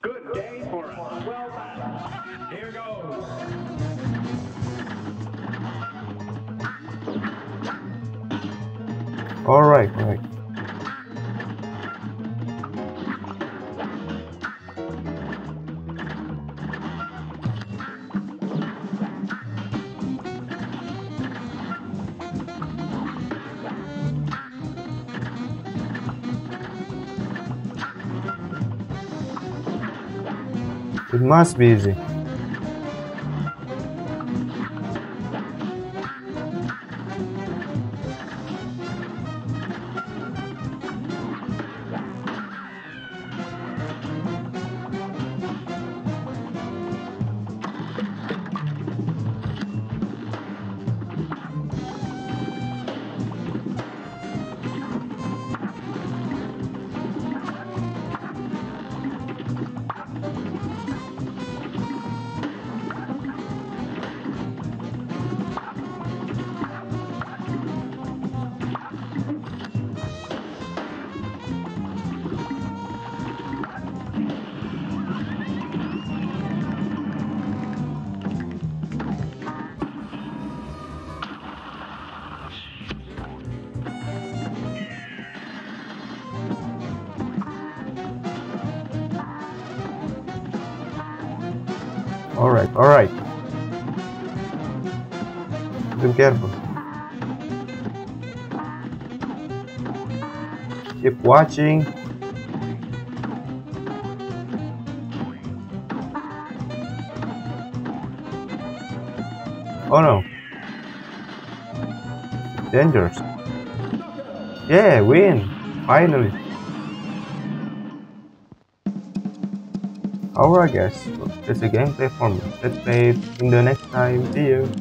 Good day for us. Well done. Here goes. All right, right. It must be easy. Alright, alright. Be careful. Keep watching. Oh no. Dangerous. Yeah, win! Finally. Alright guys, that's the gameplay for me. Let's play it in the next time. See you!